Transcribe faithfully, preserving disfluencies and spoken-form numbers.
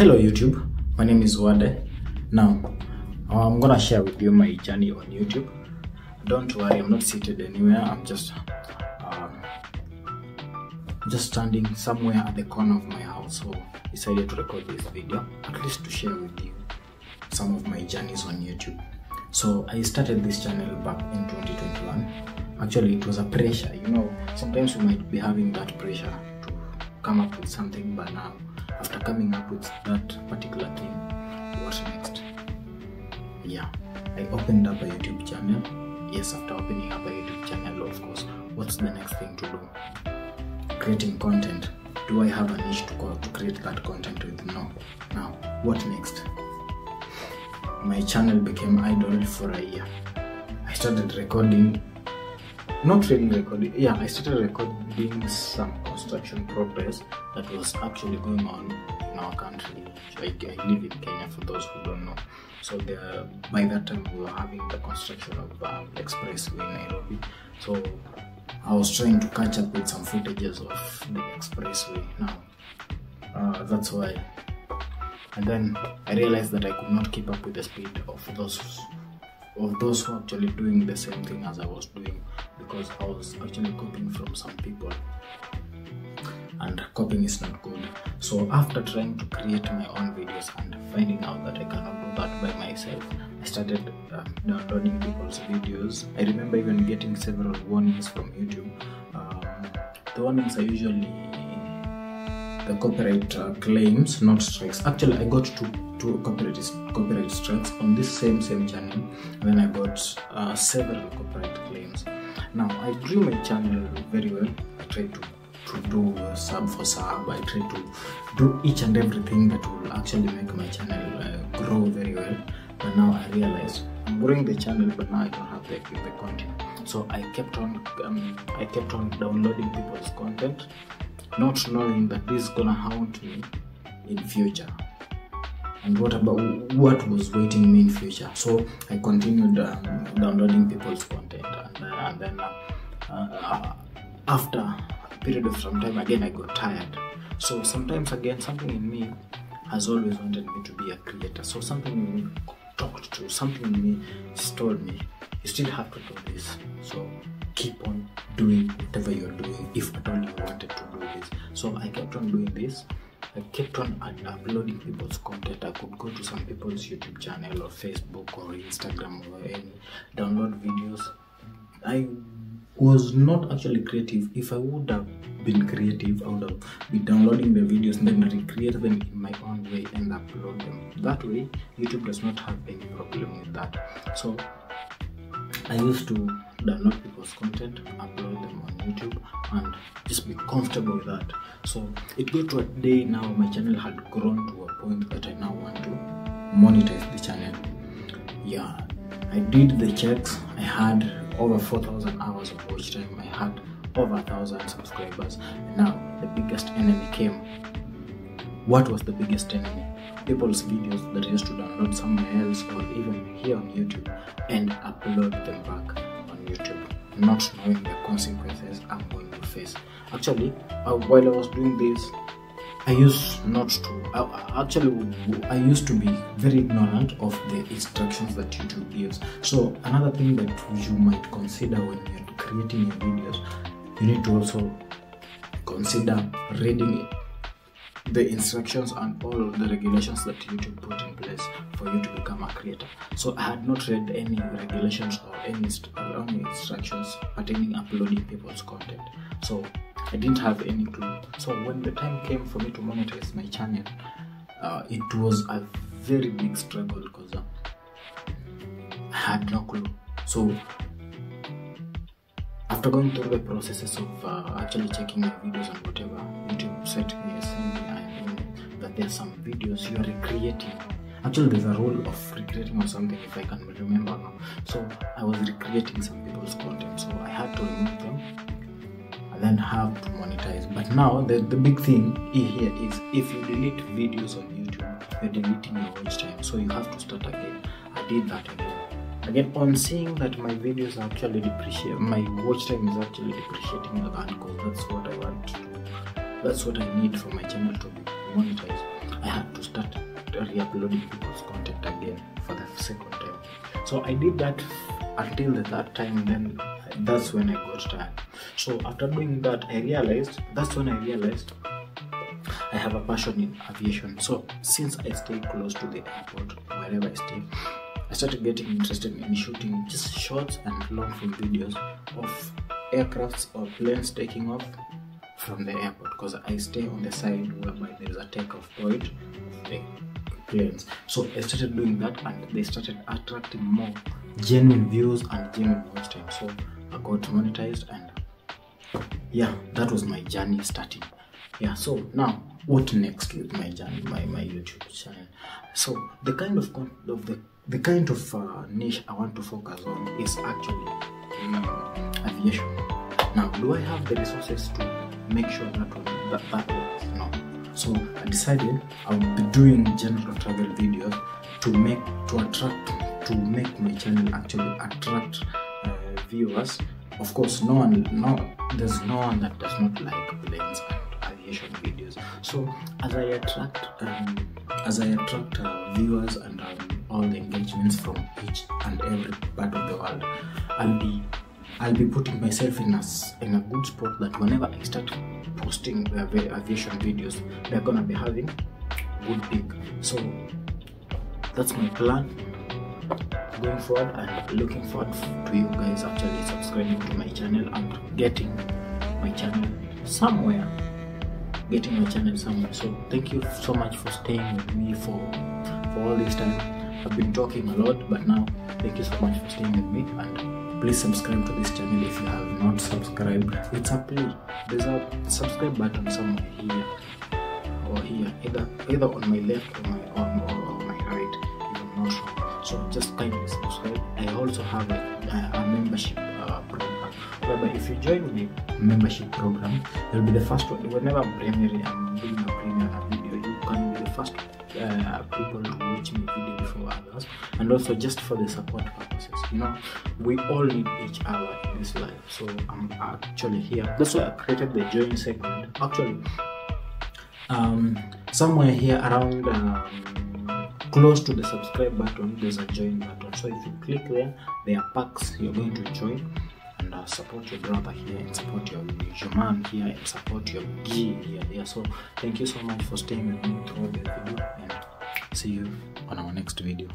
Hello YouTube, my name is Wade. Now, I'm gonna share with you my journey on YouTube. Don't worry, I'm not seated anywhere. I'm just, uh, just standing somewhere at the corner of my house. So I decided to record this video, at least to share with you some of my journeys on YouTube. So I started this channel back in twenty twenty-one. Actually, it was a pressure. You know, sometimes we might be having that pressure to come up with something, but now, after coming up with that particular thing, what next? Yeah, I opened up a YouTube channel. Yes, after opening up a YouTube channel, of course, what's the next thing to do? Creating content. Do I have a niche to, call, to create that content with? No. Now, what next? My channel became idle for a year. I started recording, not really recording, yeah, I started recording some construction progress that was actually going on in our country. I, I live in Kenya, for those who don't know. So the, by that time we were having the construction of uh, the expressway in Nairobi. So I was trying to catch up with some footages of the expressway now. Uh, that's why. And then I realized that I could not keep up with the speed of those of those who were actually doing the same thing as I was doing, because I was actually copying from some people, and copying is not good. So after trying to create my own videos and finding out that I cannot do that by myself, I started uh, downloading people's videos. I remember even getting several warnings from YouTube. Um, the warnings are usually the copyright uh, claims, not strikes. Actually, I got two, two copyright, copyright strikes on this same same channel, and then I got uh, several copyright claims. Now, I grew my channel very well. I tried to to do uh, sub for sub. I try to do each and everything that will actually make my channel uh, grow very well. But now I realized I'm growing the channel, but now I don't have the, the content. So I kept on, um, I kept on downloading people's content, not knowing that this is gonna haunt me in future. And what about what was waiting me in future? So I continued um, downloading people's content, and, uh, and then uh, uh, after period of some time, again I got tired. So sometimes again, something in me has always wanted me to be a creator. So something in me talked to, something in me just told me, you still have to do this. So keep on doing whatever you're doing, if at all you wanted to do this. So I kept on doing this. I kept on uploading people's content. I could go to some people's YouTube channel or Facebook or Instagram or any, download videos. I was not actually creative. If I would have been creative, I would have been downloading the videos and then recreate them in my own way and upload them. That way, YouTube does not have any problem with that. So I used to download people's content, upload them on YouTube, and just be comfortable with that. So it got to a day now, my channel had grown to a point that I now want to monetize the channel. Yeah, I did the checks. I had over four thousand hours of watch time. I had over a thousand subscribers. Now the biggest enemy came. What was the biggest enemy? People's videos that I used to download somewhere else or even here on YouTube and upload them back on YouTube, not knowing the consequences I'm going to face. Actually, uh, while I was doing this, I used not to, I, actually I used to be very ignorant of the instructions that YouTube gives. So another thing that you might consider when you're creating your videos, you need to also consider reading the instructions and all the regulations that YouTube put in place for you to become a creator. So I had not read any regulations or any, or any instructions pertaining uploading people's content. So I didn't have any clue. So when the time came for me to monetize my channel, uh, it was a very big struggle because uh, I had no clue. So after going through the processes of uh, actually checking my videos and whatever, YouTube said to me something, I mean, that there are some videos you are recreating. Actually, there's a rule of recreating or something, if I can remember now. So I was recreating some people's content, so I had to remove them. Then have to monetize. But now the, the big thing here is, if you delete videos on YouTube, you're deleting your watch time, so you have to start again. I did that again. Again, on seeing that my videos are actually depreciating, my watch time is actually depreciating again, because that's what I want to do. That's what I need for my channel to be monetized. I had to start re-uploading people's content again for the second time. So I did that until the third time, then that's when I got tired. So after doing that, I realized, that's when I realized I have a passion in aviation. So since I stay close to the airport, wherever I stay, I started getting interested in shooting just short and long film videos of aircrafts or planes taking off from the airport, because I stay on the side whereby there is a takeoff point of the planes. So I started doing that, and they started attracting more genuine views and genuine watch time. So I got monetized, and yeah, that was my journey starting. Yeah, so now what next with my journey, my my YouTube channel? So the kind of of the the kind of uh, niche I want to focus on is actually um, aviation. Now, do I have the resources to make sure that that, that works? No. So I decided I would be doing general travel videos to make to attract to make my channel actually attract uh, viewers. Of course, no one, no, there's no one that does not like planes and aviation videos. So as I attract um, as I attract uh, viewers and um, all the engagements from each and every part of the world, I'll be I'll be putting myself in a, in a good spot that whenever I start posting the aviation videos, they're gonna be having good pick. So that's my plan going forward, and looking forward to you guys actually subscribing to my channel and getting my channel somewhere. Getting my channel somewhere. So thank you so much for staying with me for, for all this time. I've been talking a lot, but now thank you so much for staying with me, and please subscribe to this channel if you have not subscribed. It's a play. There's a subscribe button somewhere here or here, either either on my left or my on or, or my right, if I'm not sure. So just kindly subscribe. I also have a, a, a membership uh, program, whereby if you join the membership program, you'll be the first one. Whenever I'm premiering, I'm doing a premiere video, you can be the first uh, people to watch my video before others, and also just for the support purposes. You know, we all need each other in this life, so I'm actually here. That's why I created the join segment. Actually, um, somewhere here around um, close to the subscribe button, there's a join button. So if you click there, there are packs you're going to join, and uh, support your brother here, and support your, your man here, and support your G here. Yeah, so thank you so much for staying with me throughout the video, and see you on our next video.